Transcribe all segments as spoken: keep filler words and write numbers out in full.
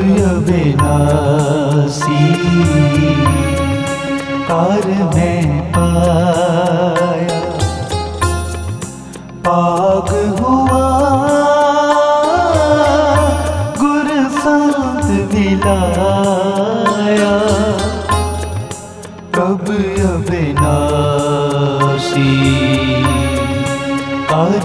या विनाशी पार मैं पाया, पाग हुआ गुरसाथ मिलाया, कब अविनाशी पार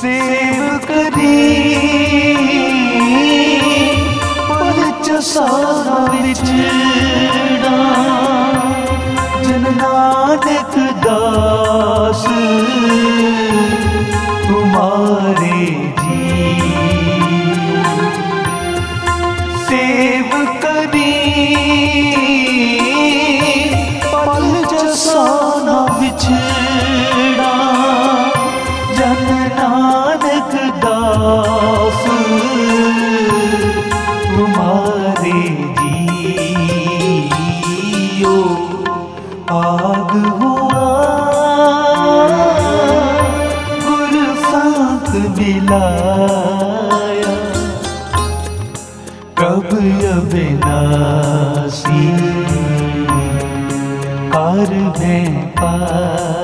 सेव करी पर चसारा विचड़ा, जन नानक दास तुम्हारे जी। सेव करी पर चसारा विचड़ा, जन नानक दास तुम्हारे जियो। आग हुआ गुर साथ मिलाया, कब अविनाशी पार मैं पाया।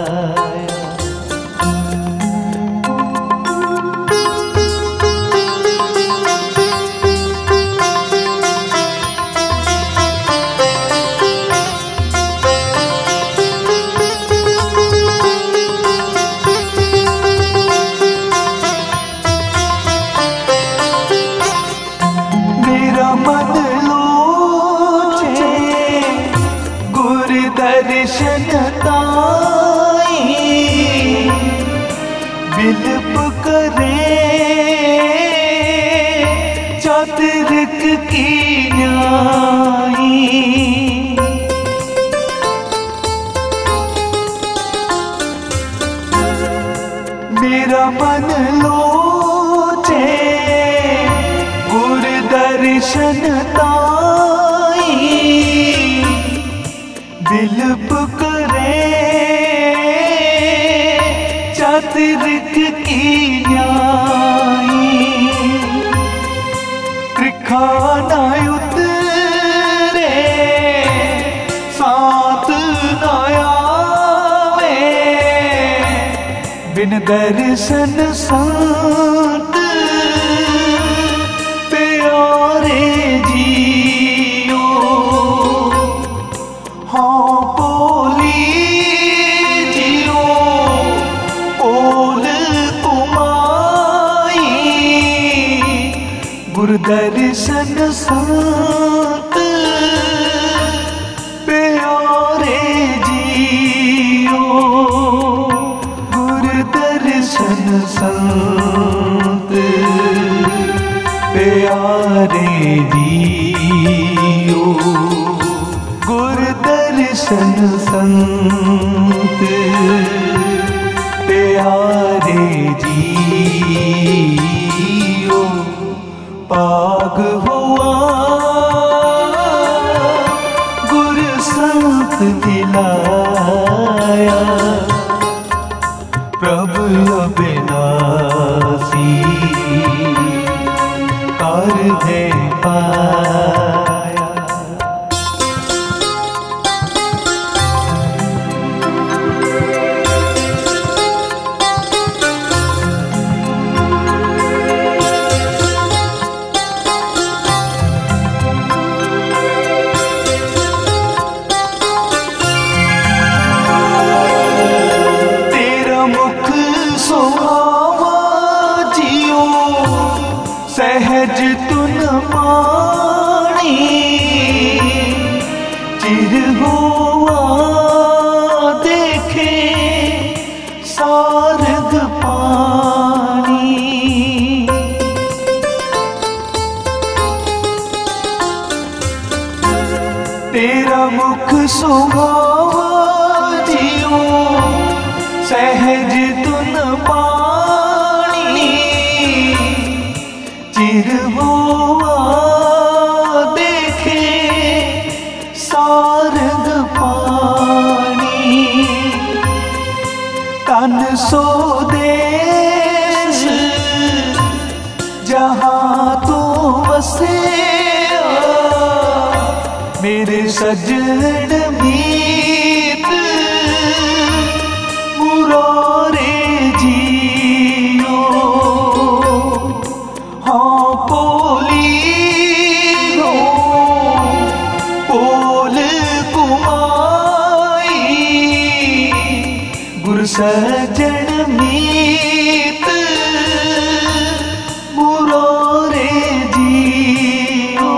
विलप करे चातरिक की न्याई, मेरा मन लोचे गुर दर्शन ताई, विलप करे चातरिक की न्याई। त्रिखा ना उतरे साथ ना आवे, बिन दर्शन साथ प्यारे जियो। हाँ बोली गुरदर्शन साथ प्यारे जियो, गुरदर्शन साथ प्यारे जियो, गुरदर्शन साथ प्यारे जियो। पाग हुआ गुर साथ मिलाया, प्रभु अविनाशी पार मैं पाया। सहज तुन पाणी चिर हुआ देखे सारग पानी, तेरा मुख सुहावा जियो सहज तुन पाणी चिर हुआ देखे सारग पानी। तन सो देश सजन मीत मुरारे जियो हाँ पोली हो पोल कुमाई गुर सजन मीत मुरारे जियो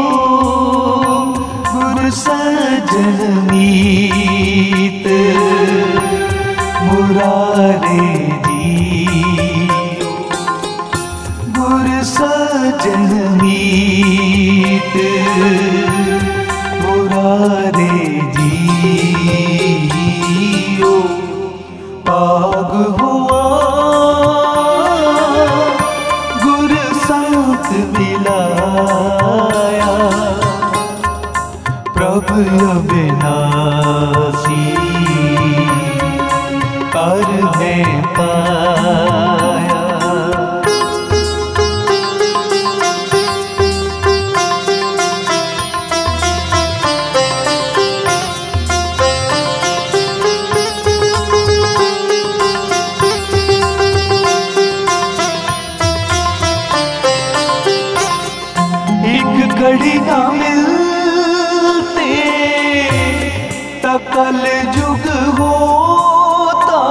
गुर सजन मीत मुरारे जियो गुर सजन मीत मुरारे जियो पाग हुआ गुर साथ मिलाया प्रभु अविनाशी कर में पाया घड़ी ना मिलते तकल जुग होता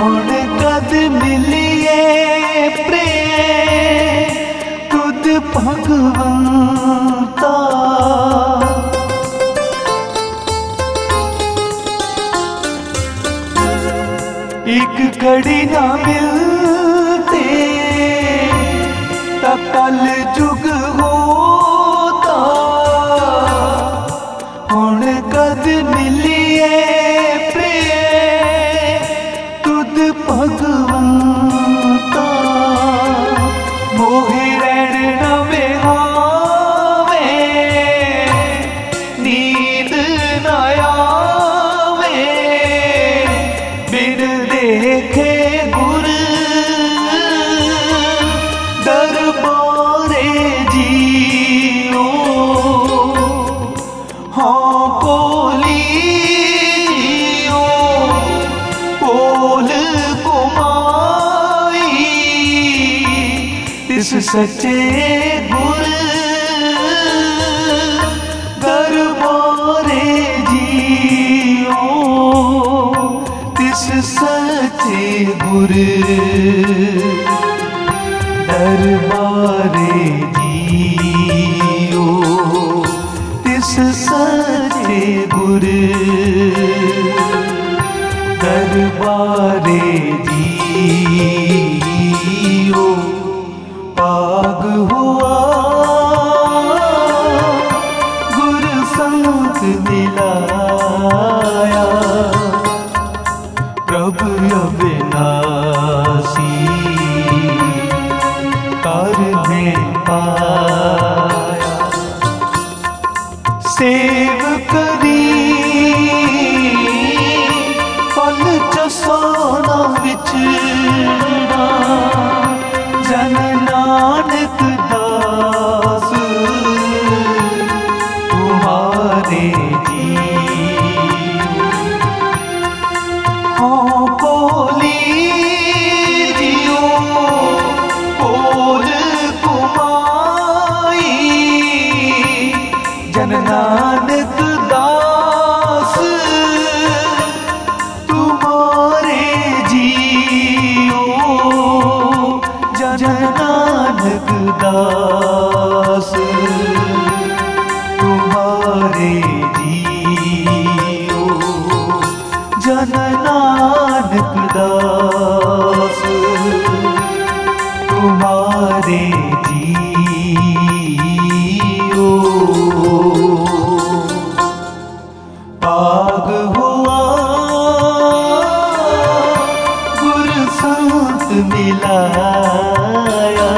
हुन कद मिलिए प्रेम तुद भगवंता एक घड़ी ना मिलते तकल जुग होता हुन कद मिलिए प्रेम तुद भगवंता मोहि रैण न हावे नींद न आवे बिन देखे सच्चे गुर दरबारे जियो तिस सच्चे गुर दरबारे जियो तिस सच्चे गुर दरबारे जियो पाग हुआ गुर संत मिलाया प्रभु अविनाशी कर में पाया सेव करी पल चसाना विछड़ा जन नानक दास तुम्हारे जियो हाँ पोली जियो पोल कुमाई जन नानक दास तुम्हारे जियो जन नानक दास तुम्हारे जियो जन नानक दास तुम्हारे जियो पाग हुआ गुर संत मिलाया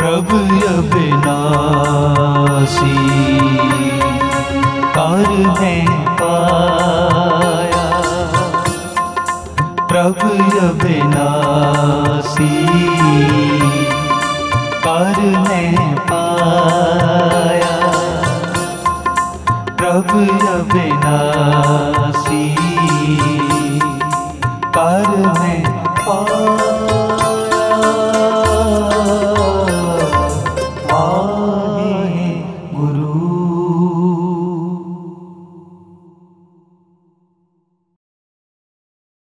प्रभु अविनाशी कर में पाया प्रभु अविनाशी कर में पाया। अविनाशी।